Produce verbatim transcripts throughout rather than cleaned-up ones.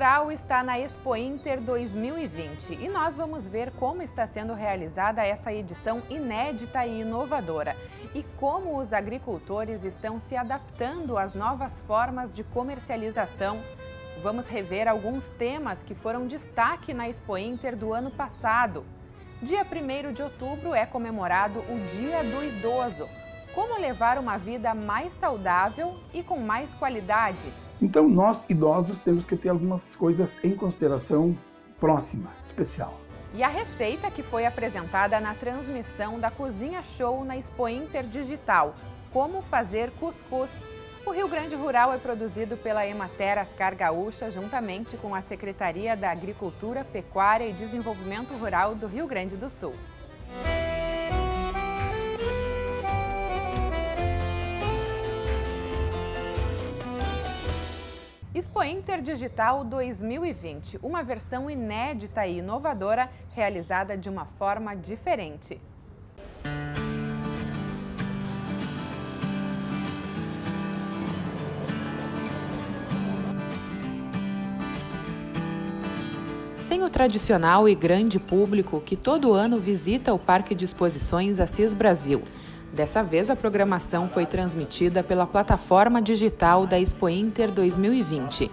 Rural está na Expointer dois mil e vinte e nós vamos ver como está sendo realizada essa edição inédita e inovadora e como os agricultores estão se adaptando às novas formas de comercialização. Vamos rever alguns temas que foram destaque na Expointer do ano passado. Dia primeiro de outubro é comemorado o Dia do Idoso. Como levar uma vida mais saudável e com mais qualidade? Então, nós idosos temos que ter algumas coisas em consideração próxima, especial. E a receita que foi apresentada na transmissão da Cozinha Show na Expointer Digital, como fazer cuscuz. O Rio Grande Rural é produzido pela Emater/Ascar Gaúcha, juntamente com a Secretaria da Agricultura, Pecuária e Desenvolvimento Rural do Rio Grande do Sul. Expointer Digital dois mil e vinte, uma versão inédita e inovadora, realizada de uma forma diferente. Sem o tradicional e grande público que todo ano visita o Parque de Exposições Assis Brasil. Dessa vez, a programação foi transmitida pela plataforma digital da Expointer dois mil e vinte.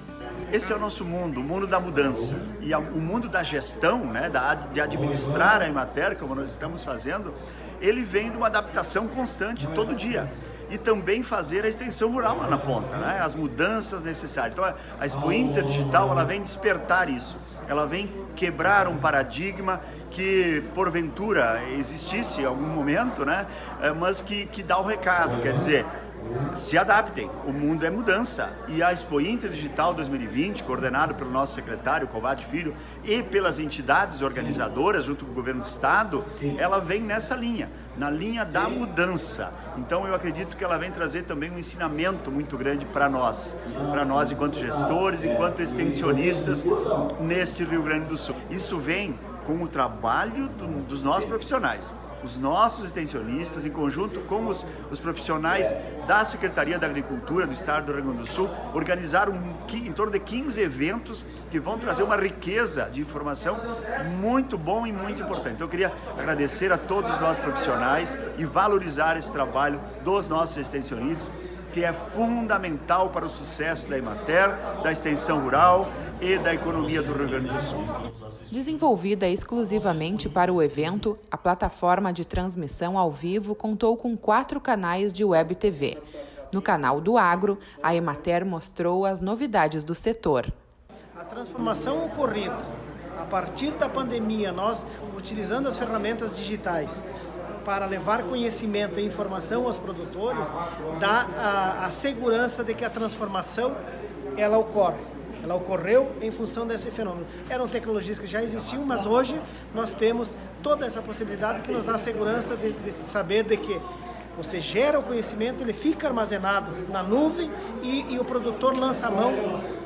Esse é o nosso mundo, o mundo da mudança. E a, o mundo da gestão, né, da, de administrar a Emater, como nós estamos fazendo, ele vem de uma adaptação constante todo dia. E também fazer a extensão rural lá na ponta, né, as mudanças necessárias. Então, a Expointer Digital ela vem despertar isso. Ela vem quebrar um paradigma que, porventura, existisse em algum momento, né? Mas que, que dá o recado, quer dizer, se adaptem, o mundo é mudança. E a Expointer Digital dois mil e vinte, coordenada pelo nosso secretário, Covatti Filho, e pelas entidades organizadoras, junto com o governo do estado, ela vem nessa linha, na linha da mudança. Então eu acredito que ela vem trazer também um ensinamento muito grande para nós, para nós enquanto gestores, enquanto extensionistas neste Rio Grande do Sul. Isso vem com o trabalho do, dos nossos profissionais. Os nossos extensionistas, em conjunto com os, os profissionais da Secretaria da Agricultura do Estado do Rio Grande do Sul, organizaram em torno de quinze eventos que vão trazer uma riqueza de informação muito bom e muito importante. Então eu queria agradecer a todos os nossos profissionais e valorizar esse trabalho dos nossos extensionistas, que é fundamental para o sucesso da Emater, da extensão rural e da economia do Rio Grande do Sul. Desenvolvida exclusivamente para o evento, a plataforma de transmissão ao vivo contou com quatro canais de web T V. No canal do Agro, a Emater mostrou as novidades do setor. A transformação ocorrida a partir da pandemia, nós utilizando as ferramentas digitais, para levar conhecimento e informação aos produtores, dá a, a segurança de que a transformação ela ocorre. Ela ocorreu em função desse fenômeno. Eram tecnologias que já existiam, mas hoje nós temos toda essa possibilidade que nos dá a segurança de, de saber de que você gera o conhecimento, ele fica armazenado na nuvem e, e o produtor lança a mão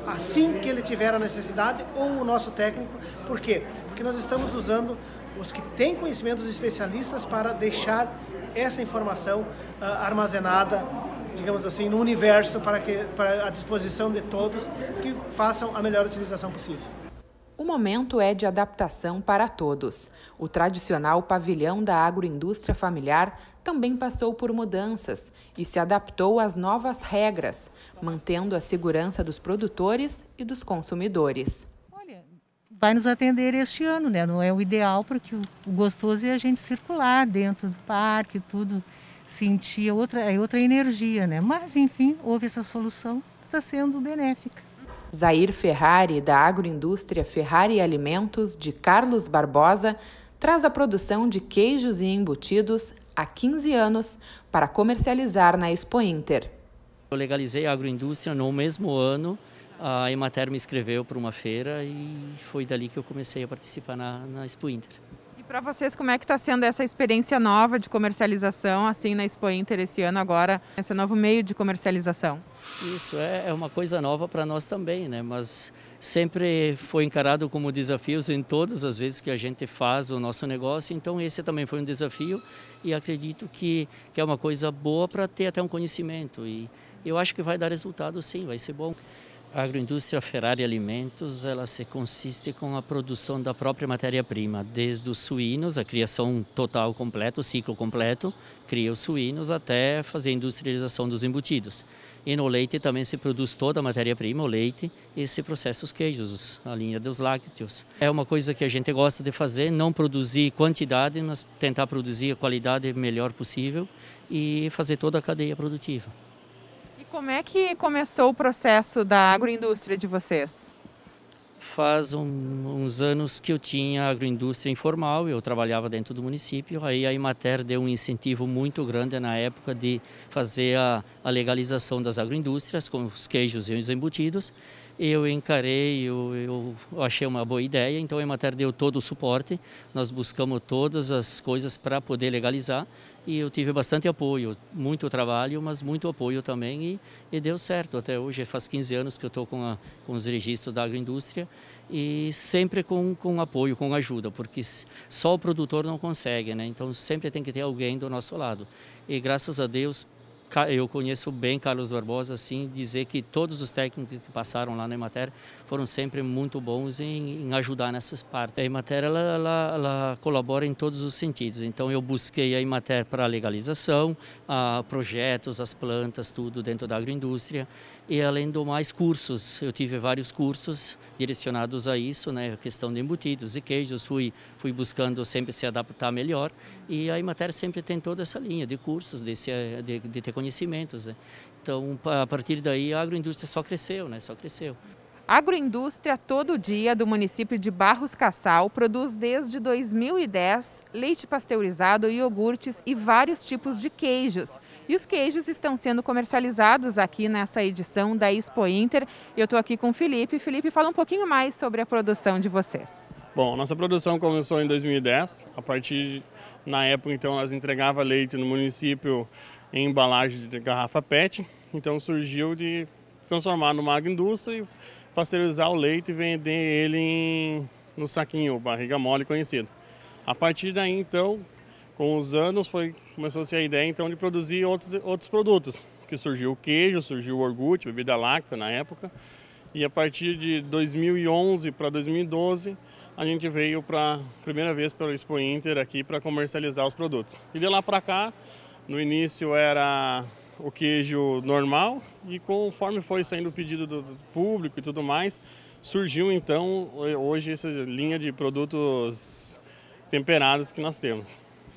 assim que ele tiver a necessidade ou o nosso técnico. Por quê? Porque nós estamos usando os que têm conhecimentos especialistas para deixar essa informação uh, armazenada, digamos assim, no universo para que para a disposição de todos que façam a melhor utilização possível. O momento é de adaptação para todos. O tradicional pavilhão da agroindústria familiar também passou por mudanças e se adaptou às novas regras, mantendo a segurança dos produtores e dos consumidores. Vai nos atender este ano, né? Não é o ideal, porque o gostoso é a gente circular dentro do parque, tudo, sentir outra, outra energia, né? Mas, enfim, houve essa solução, está sendo benéfica. Zair Ferrari, da agroindústria Ferrari Alimentos, de Carlos Barbosa, traz a produção de queijos e embutidos há quinze anos para comercializar na Expointer. Eu legalizei a agroindústria no mesmo ano. A Emater me inscreveu para uma feira e foi dali que eu comecei a participar na, na Expointer. E para vocês, como é que está sendo essa experiência nova de comercialização, assim, na Expointer esse ano agora, esse novo meio de comercialização? Isso é, é uma coisa nova para nós também, né? Mas sempre foi encarado como desafios em todas as vezes que a gente faz o nosso negócio, então esse também foi um desafio e acredito que, que é uma coisa boa para ter até um conhecimento. E eu acho que vai dar resultado sim, vai ser bom. A agroindústria Ferrari Alimentos, ela se consiste com a produção da própria matéria-prima, desde os suínos, a criação total completa, o ciclo completo, cria os suínos até fazer a industrialização dos embutidos. E no leite também se produz toda a matéria-prima, o leite, e se processa os queijos, a linha dos lácteos. É uma coisa que a gente gosta de fazer, não produzir quantidade, mas tentar produzir a qualidade melhor possível e fazer toda a cadeia produtiva. Como é que começou o processo da agroindústria de vocês? Faz um, uns anos que eu tinha agroindústria informal, eu trabalhava dentro do município, aí a Emater deu um incentivo muito grande na época de fazer a, a legalização das agroindústrias, com os queijos e os embutidos. Eu encarei, eu, eu achei uma boa ideia, então a Emater deu todo o suporte, nós buscamos todas as coisas para poder legalizar. E eu tive bastante apoio, muito trabalho, mas muito apoio também e, e deu certo. Até hoje faz quinze anos que eu estou com, com os registros da agroindústria e sempre com, com apoio, com ajuda, porque só o produtor não consegue, né? Então sempre tem que ter alguém do nosso lado. E graças a Deus, eu conheço bem Carlos Barbosa, assim, dizer que todos os técnicos que passaram lá na Emater foram sempre muito bons em, em ajudar nessas partes. A Emater, ela, ela, ela colabora em todos os sentidos, então eu busquei a Emater para a legalização, a projetos, as plantas, tudo dentro da agroindústria e além do mais cursos, eu tive vários cursos direcionados a isso, né, a questão de embutidos e queijos, fui, fui buscando sempre se adaptar melhor e a Emater sempre tem toda essa linha de cursos, desse, de, de ter conhecimentos, né? Então, a partir daí, a agroindústria só cresceu, né? Só cresceu. A agroindústria Todo Dia, do município de Barros Cassal, produz desde dois mil e dez leite pasteurizado, iogurtes e vários tipos de queijos. E os queijos estão sendo comercializados aqui nessa edição da Expointer. Eu estou aqui com o Felipe. Felipe, fala um pouquinho mais sobre a produção de vocês. Bom, nossa produção começou em dois mil e dez. A partir, na época, então, nós entregava leite no município em embalagem de garrafa PET, então surgiu de se transformar numa agroindústria e pasteurizar o leite e vender ele em, no saquinho, barriga mole conhecido. A partir daí, então, com os anos, foi, começou-se a ideia então de produzir outros, outros produtos, que surgiu o queijo, surgiu o iogurte, bebida láctea na época, e a partir de dois mil e onze para dois mil e doze, a gente veio para primeira vez pelo Expointer aqui para comercializar os produtos. E de lá para cá, no início era o queijo normal e conforme foi saindo o pedido do público e tudo mais, surgiu então hoje essa linha de produtos temperados que nós temos.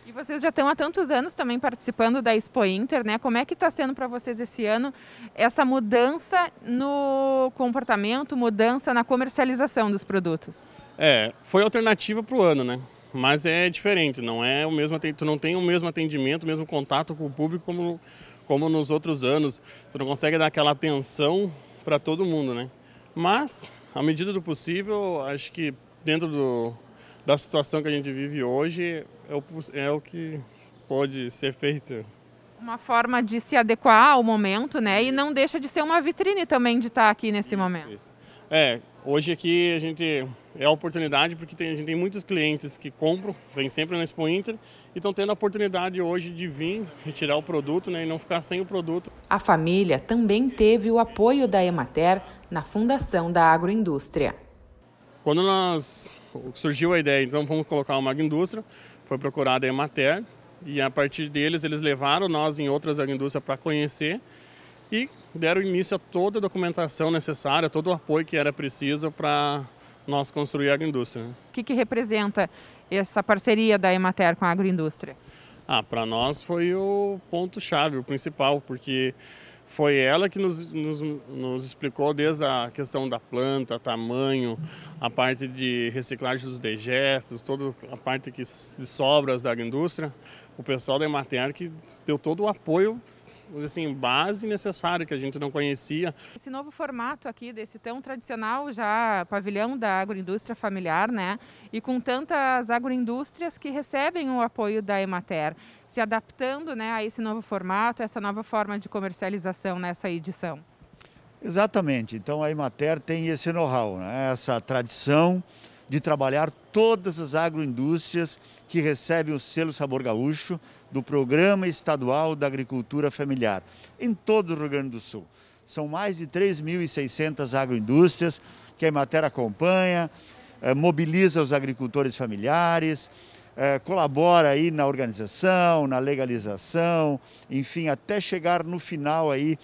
E vocês já estão há tantos anos também participando da Expointer, né? Como é que está sendo para vocês esse ano essa mudança no comportamento, mudança na comercialização dos produtos? É, foi alternativa para o ano, né? Mas é diferente, não é o mesmo, tu não tem o mesmo atendimento, o mesmo contato com o público como, como nos outros anos. Tu não consegue dar aquela atenção para todo mundo, né? Mas, à medida do possível, acho que dentro do, da situação que a gente vive hoje, é o, é o que pode ser feito. Uma forma de se adequar ao momento, né? E não deixa de ser uma vitrine também de estar aqui nesse momento. Isso. É, hoje aqui a gente é a oportunidade porque tem, a gente tem muitos clientes que compram, vêm sempre na Expointer e estão tendo a oportunidade hoje de vir retirar o produto, né, e não ficar sem o produto. A família também teve o apoio da Emater na fundação da agroindústria. Quando nós surgiu a ideia, então vamos colocar uma agroindústria, foi procurada a Emater e a partir deles eles levaram nós em outras agroindústrias para conhecer e deram início a toda a documentação necessária, todo o apoio que era preciso para nós construir a agroindústria. O que, que representa essa parceria da Emater com a agroindústria? Ah, para nós foi o ponto-chave, o principal, porque foi ela que nos, nos, nos explicou desde a questão da planta, tamanho, a parte de reciclagem dos dejetos, toda a parte que, de sobras da agroindústria. O pessoal da Emater que deu todo o apoio, assim, base necessária que a gente não conhecia. Esse novo formato aqui desse tão tradicional já pavilhão da agroindústria familiar, né? E com tantas agroindústrias que recebem o apoio da Emater, se adaptando, né, a esse novo formato, essa nova forma de comercialização nessa edição. Exatamente. Então a Emater tem esse know-how, né? Essa tradição de trabalhar todas as agroindústrias que recebem o selo Sabor Gaúcho do Programa Estadual da Agricultura Familiar, em todo o Rio Grande do Sul. São mais de três mil e seiscentas agroindústrias que a Emater acompanha, mobiliza os agricultores familiares, colabora aí na organização, na legalização, enfim, até chegar no final aí,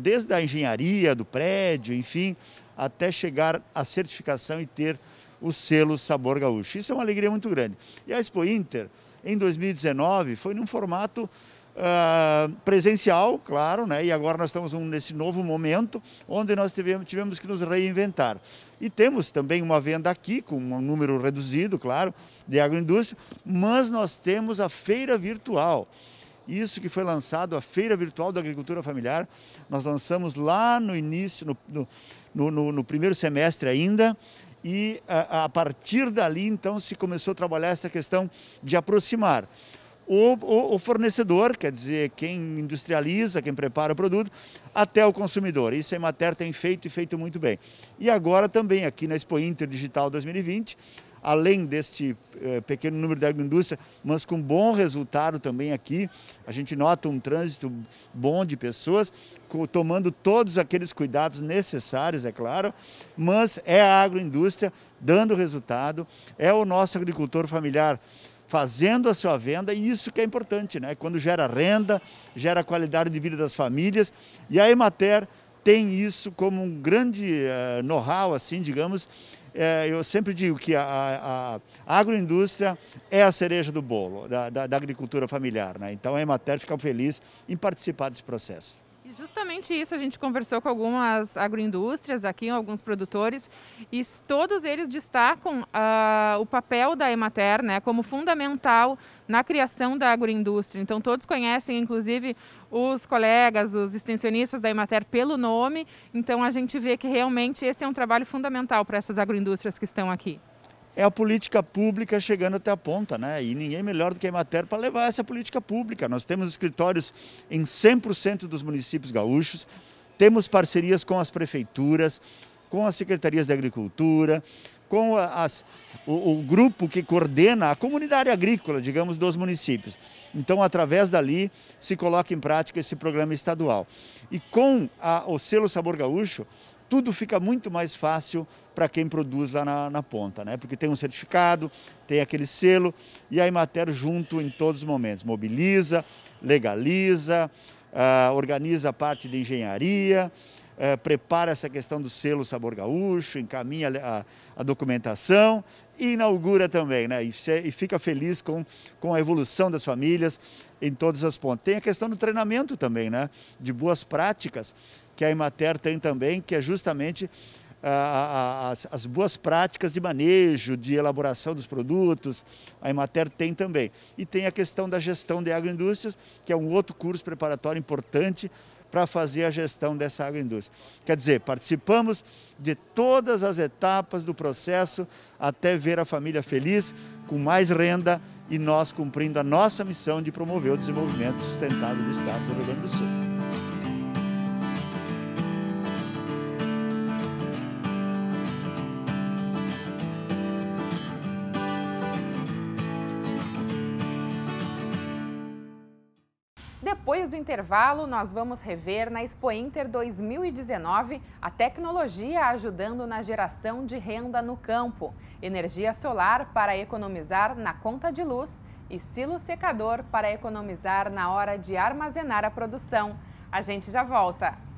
desde a engenharia do prédio, enfim, até chegar à certificação e ter o selo Sabor Gaúcho. Isso é uma alegria muito grande. E a Expointer, em dois mil e dezenove, foi num formato Uh, presencial, claro, né? E agora nós estamos nesse novo momento onde nós tivemos, tivemos que nos reinventar. E temos também uma venda aqui, com um número reduzido, claro, de agroindústria, mas nós temos a Feira Virtual. Isso que foi lançado, a Feira Virtual da Agricultura Familiar, nós lançamos lá no início, no, no, no, no primeiro semestre ainda, e a, a partir dali, então, se começou a trabalhar essa questão de aproximar O, o, o fornecedor, quer dizer, quem industrializa, quem prepara o produto, até o consumidor. Isso a Emater tem feito e feito muito bem. E agora também aqui na Expointer Digital dois mil e vinte, além deste eh, pequeno número de agroindústria, mas com bom resultado também aqui, a gente nota um trânsito bom de pessoas, tomando todos aqueles cuidados necessários, é claro, mas é a agroindústria dando resultado, é o nosso agricultor familiar fazendo a sua venda, e isso que é importante, né? Quando gera renda, gera qualidade de vida das famílias, e a Emater tem isso como um grande uh, know-how, assim, digamos. É, eu sempre digo que a, a, a agroindústria é a cereja do bolo, da, da, da agricultura familiar, né? Então a Emater fica feliz em participar desse processo. Justamente isso, a gente conversou com algumas agroindústrias aqui, alguns produtores, e todos eles destacam uh, o papel da Emater, né, como fundamental na criação da agroindústria. Então todos conhecem, inclusive os colegas, os extensionistas da Emater pelo nome, então a gente vê que realmente esse é um trabalho fundamental para essas agroindústrias que estão aqui. É a política pública chegando até a ponta, né? E ninguém melhor do que a Emater para levar essa política pública. Nós temos escritórios em cem por cento dos municípios gaúchos, temos parcerias com as prefeituras, com as secretarias da agricultura, com as, o, o grupo que coordena a comunidade agrícola, digamos, dos municípios. Então, através dali, se coloca em prática esse programa estadual. E com a, o selo Sabor Gaúcho, tudo fica muito mais fácil para quem produz lá na, na ponta, né? Porque tem um certificado, tem aquele selo, e a Emater junto em todos os momentos. Mobiliza, legaliza, uh, organiza a parte de engenharia, uh, prepara essa questão do selo Sabor Gaúcho, encaminha a, a documentação e inaugura também, né? E, se, e fica feliz com, com a evolução das famílias em todas as pontas. Tem a questão do treinamento também, né? De boas práticas, que a Emater tem também, que é justamente ah, as, as boas práticas de manejo, de elaboração dos produtos, a Emater tem também. E tem a questão da gestão de agroindústrias, que é um outro curso preparatório importante para fazer a gestão dessa agroindústria. Quer dizer, participamos de todas as etapas do processo até ver a família feliz, com mais renda, e nós cumprindo a nossa missão de promover o desenvolvimento sustentável do estado do Rio Grande do Sul. Depois do intervalo, nós vamos rever na Expointer dois mil e dezenove a tecnologia ajudando na geração de renda no campo, energia solar para economizar na conta de luz e silo secador para economizar na hora de armazenar a produção. A gente já volta!